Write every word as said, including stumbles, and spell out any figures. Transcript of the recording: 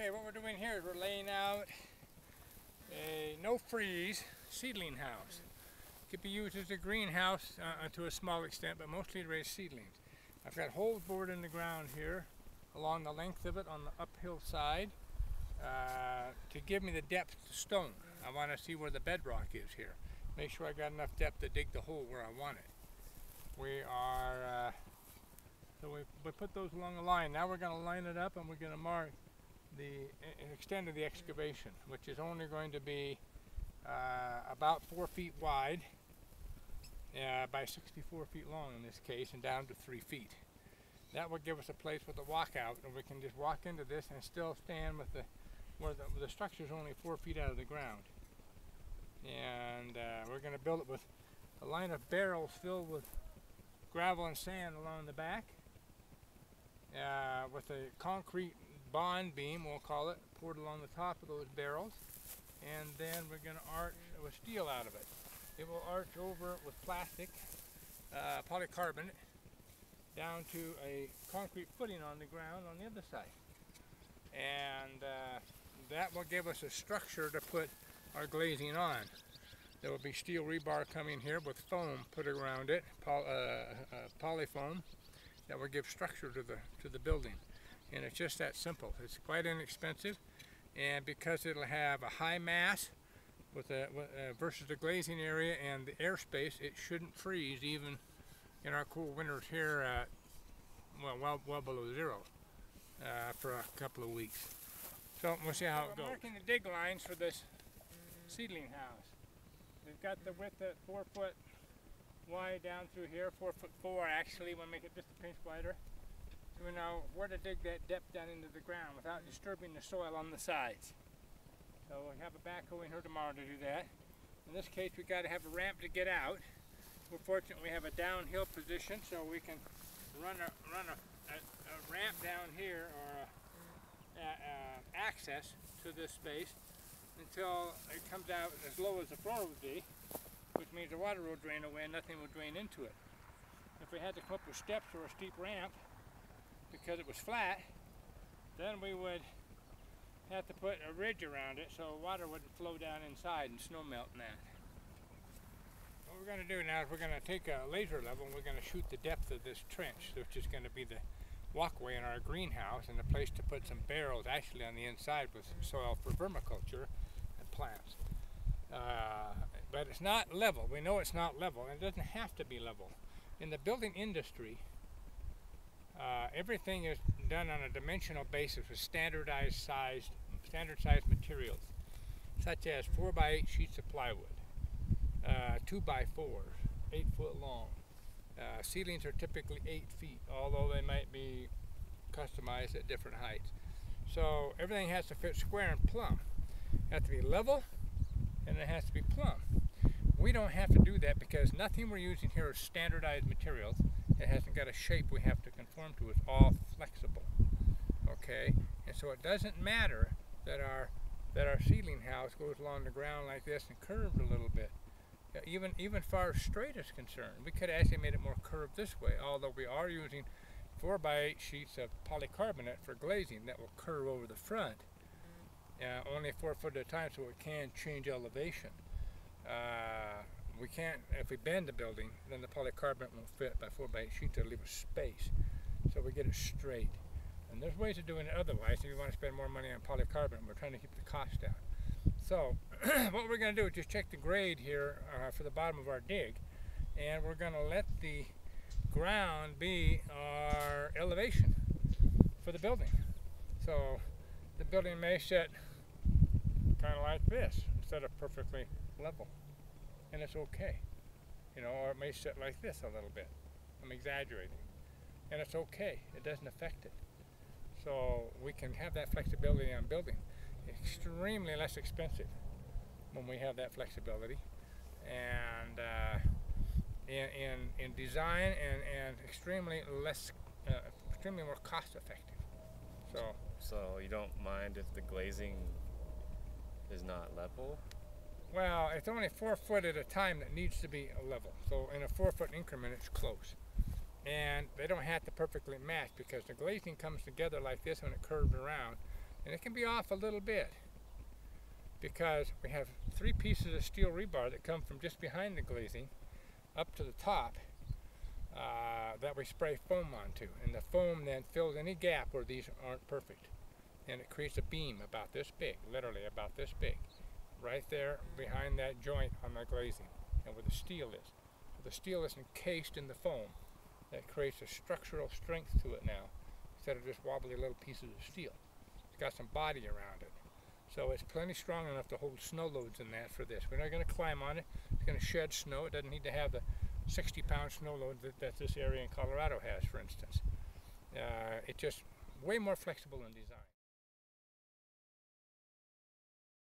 Okay, what we're doing here is we're laying out a no-freeze seedling house. It could be used as a greenhouse uh, to a small extent, but mostly to raise seedlings. I've got holes bored in the ground here along the length of it on the uphill side uh, to give me the depth to stone. I want to see where the bedrock is here. Make sure I got enough depth to dig the hole where I want it. We are, uh, so we, we put those along a line. Now we're going to line it up and we're going to mark the extent of the excavation, which is only going to be uh, about four feet wide uh, by sixty-four feet long in this case, and down to three feet. That will give us a place with a walkout, and we can just walk into this and still stand with the where the, where the structure is only four feet out of the ground. And uh, we're going to build it with a line of barrels filled with gravel and sand along the back, uh, with a concrete bond beam, we'll call it, poured along the top of those barrels, and then we're going to arch with steel out of it. It will arch over with plastic, uh, polycarbonate, down to a concrete footing on the ground on the other side. And uh, that will give us a structure to put our glazing on. There will be steel rebar coming here with foam put around it, poly, uh, uh, polyfoam, that will give structure to the, to the building. And it's just that simple. It's quite inexpensive, and because it'll have a high mass with a, uh, versus the glazing area and the airspace, it shouldn't freeze even in our cool winters here, uh, well, well, well below zero uh, for a couple of weeks. So we'll see how so it goes. We're marking the dig lines for this seedling house. We've got the width at four foot wide down through here, four foot four actually. We'll make it just a pinch wider. We know where to dig that depth down into the ground without disturbing the soil on the sides. So we'll have a backhoe in here tomorrow to do that. In this case, we got to have a ramp to get out. We're fortunate we have a downhill position, so we can run a run a, a, a ramp down here, or a, a, a access to this space, until it comes out as low as the floor would be, which means the water will drain away and nothing will drain into it. If we had to come up with steps or a steep ramp, because it was flat, then we would have to put a ridge around it so water wouldn't flow down inside and snow melt and that. What we're going to do now is we're going to take a laser level and we're going to shoot the depth of this trench, which is going to be the walkway in our greenhouse and a place to put some barrels actually on the inside with some soil for vermiculture and plants. Uh, but it's not level. We know it's not level, and it doesn't have to be level. In the building industry, Uh, everything is done on a dimensional basis with standardized sized, standard sized materials, such as four by eight sheets of plywood, uh, two by fours, eight foot long. Uh, ceilings are typically eight feet, although they might be customized at different heights. So everything has to fit square and plumb. It has to be level, and it has to be plumb. We don't have to do that because nothing we're using here is standardized materials. It hasn't got a shape we have to conform to. It's all flexible, okay? And so it doesn't matter that our that our seedling house goes along the ground like this and curved a little bit. Even even far straight is concerned, we could have actually made it more curved this way. Although we are using four by eight sheets of polycarbonate for glazing that will curve over the front, uh, only four foot at a time, so it can change elevation. Uh, We can't, if we bend the building, then the polycarbonate won't fit by four by eight sheets. It'll leave a space. So we get it straight. And there's ways of doing it otherwise. If you want to spend more money on polycarbonate, we're trying to keep the cost down. So what we're going to do is just check the grade here uh, for the bottom of our dig. And we're going to let the ground be our elevation for the building. So the building may sit kind of like this instead of perfectly level. And it's okay, you know, or it may sit like this a little bit. I'm exaggerating, and it's okay. It doesn't affect it. So we can have that flexibility on building. Extremely less expensive when we have that flexibility, and uh, in, in in design and and extremely less, uh, extremely more cost effective. So. So you don't mind if the glazing is not level? Well, it's only four foot at a time that needs to be level. So in a four foot increment, it's close. And they don't have to perfectly match because the glazing comes together like this when it curves around. And it can be off a little bit because we have three pieces of steel rebar that come from just behind the glazing up to the top uh, that we spray foam onto. And the foam then fills any gap where these aren't perfect. And it creates a beam about this big, literally about this big, right there behind that joint on the glazing and where the steel is. So the steel is encased in the foam. That creates a structural strength to it now instead of just wobbly little pieces of steel. It's got some body around it. So it's plenty strong enough to hold snow loads in that for this. We're not going to climb on it. It's going to shed snow. It doesn't need to have the sixty pound snow load that, that this area in Colorado has, for instance. Uh, it's just way more flexible in design.